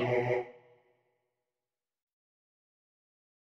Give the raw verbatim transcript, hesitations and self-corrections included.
Yeah.